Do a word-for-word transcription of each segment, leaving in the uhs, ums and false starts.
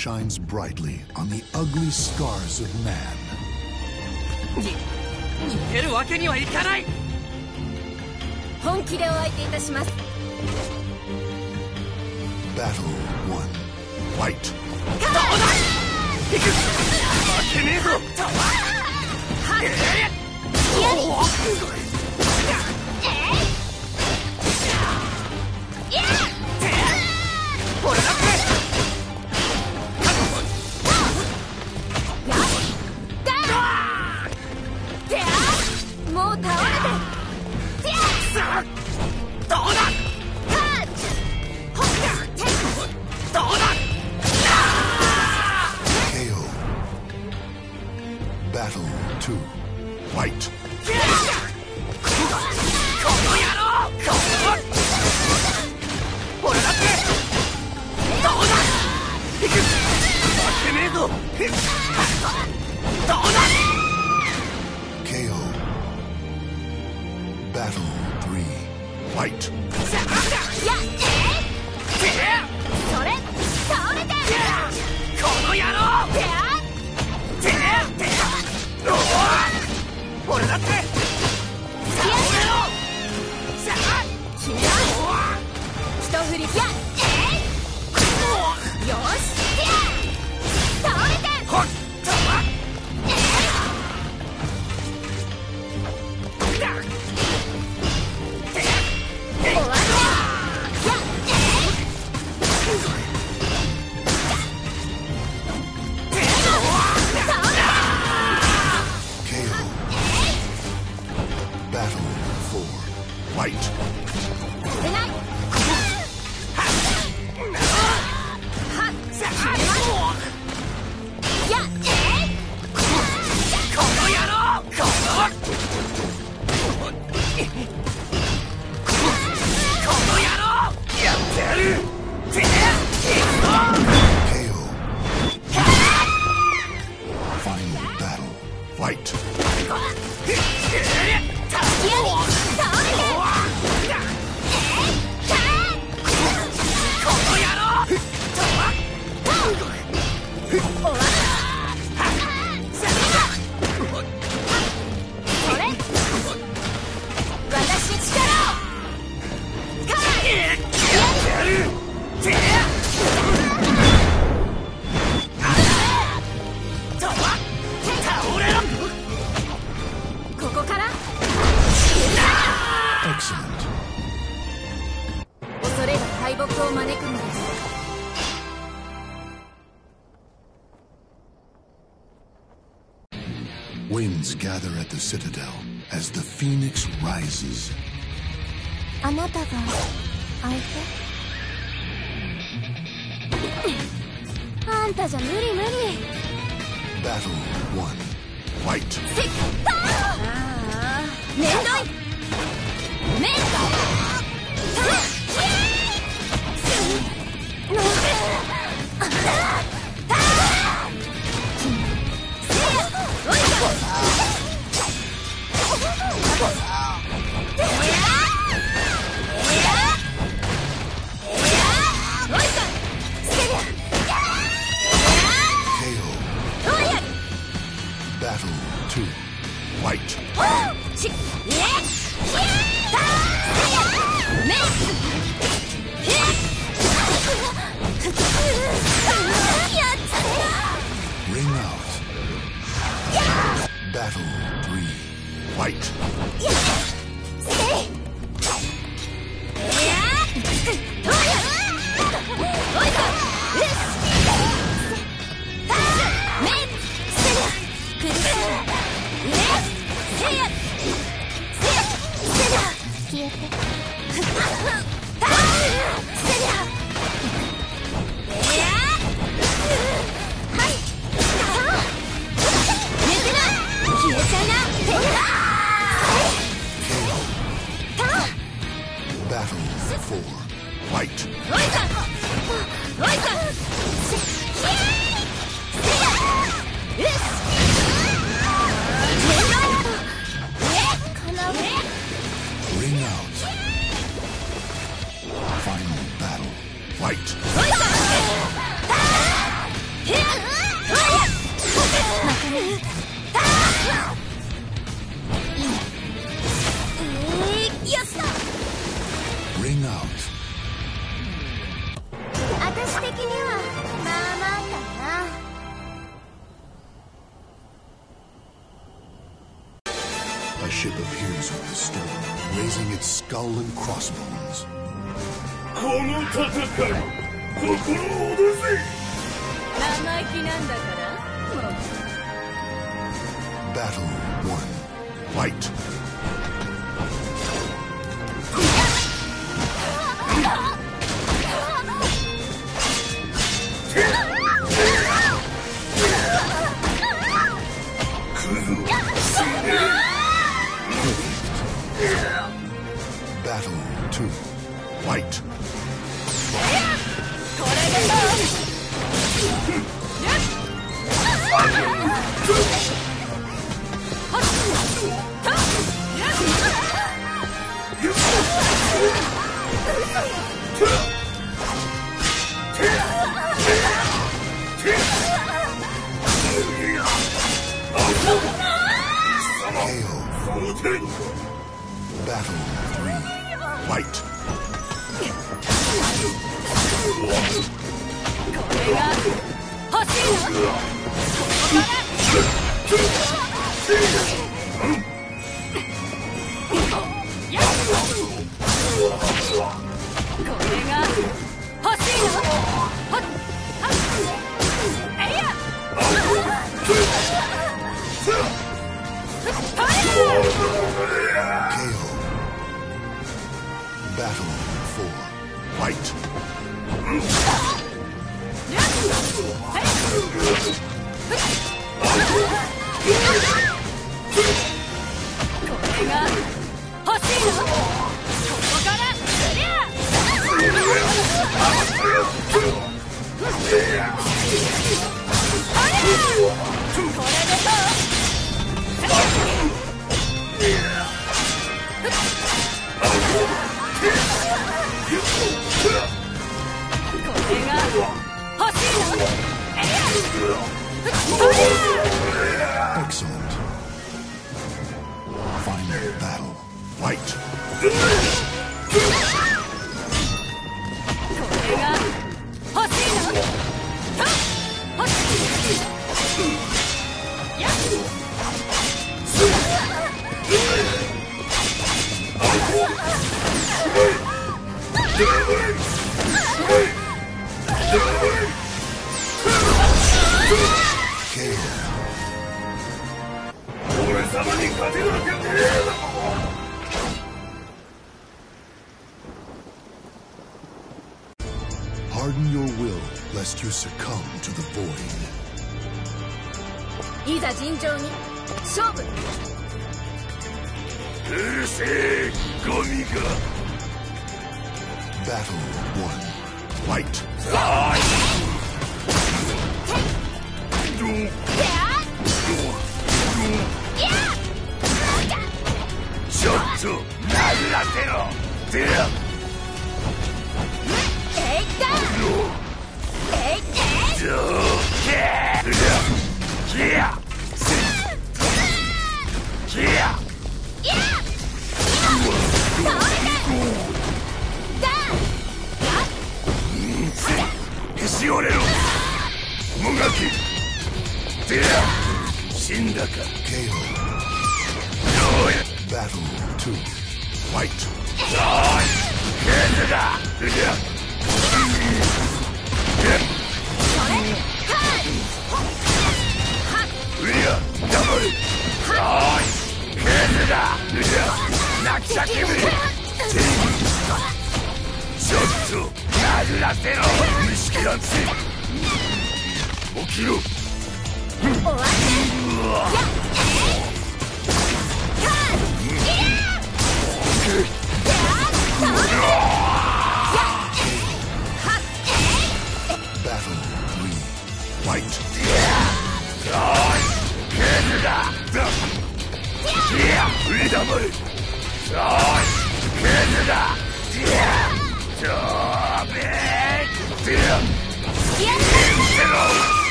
shines brightly on the ugly scars of man. 逃げるわけにはいかない。本気でお相手いたします。 Battle one. Fight. もう倒れて。どうだ。 Battle two. Fight. K O. Battle three. Fight. Winds gather at the citadel as the phoenix rises. あなたが相手？あんたじゃ無理無理。Battle one. Fight. ああ、めんどい。めんどい。のっ。 Battle two. White. Ring out. Battle three. White. Final battle. Fight. going out. 私的にはまあまあかな。 A ship appears with the storm, raising its skull and crossbones. この戦い、心を落とせ。生意気なんだから。Battle one, fight.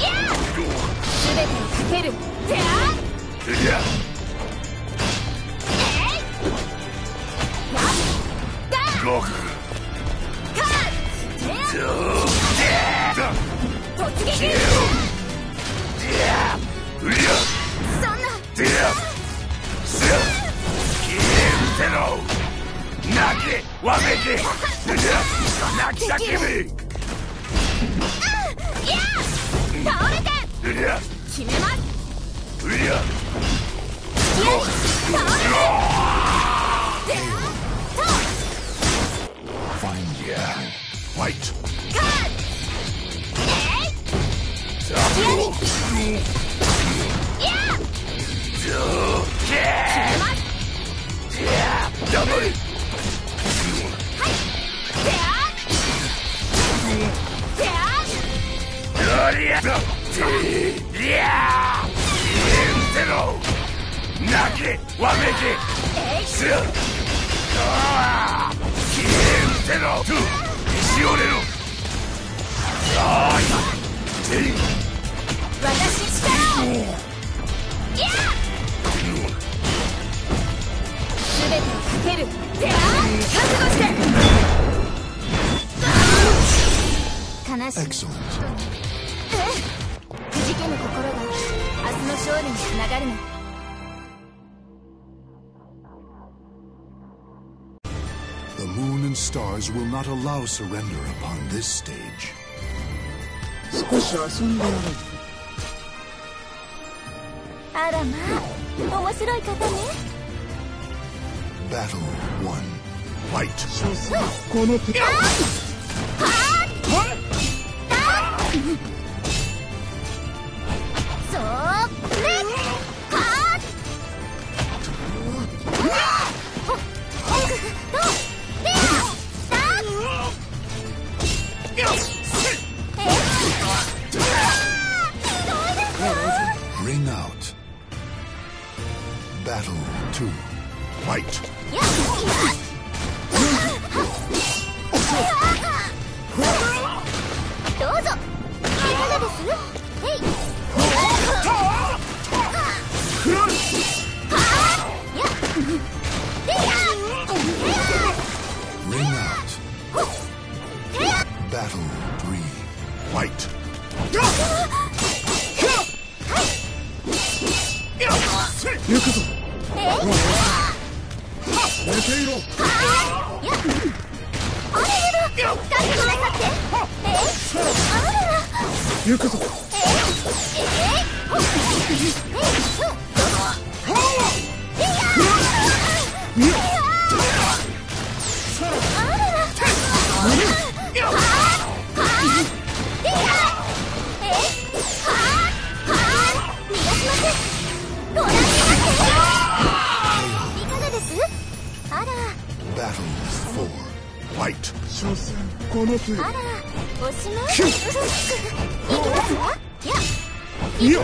やるてをかけるじゃwill not allow surrender upon this stage. Battle one. Fight. Ring out. Battle two. Fight. Ring out. Battle three. Fight. 行くぞ。寝ていろ。行くぞ。この手。あら、おしまい。行きますわ。いや。よ。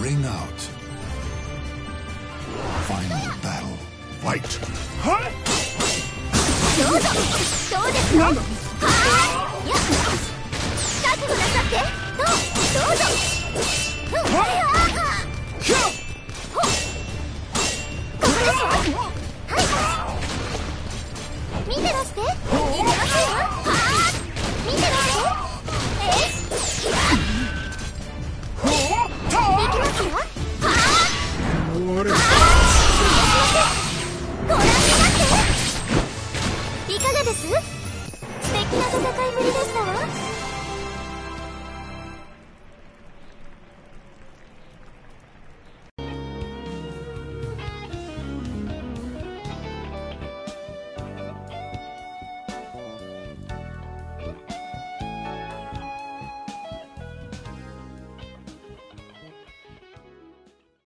Ring out. Final battle. Fight. はい。どうぞ。どうですか。はい。よ。覚悟なさって。どうぞ。 Oh,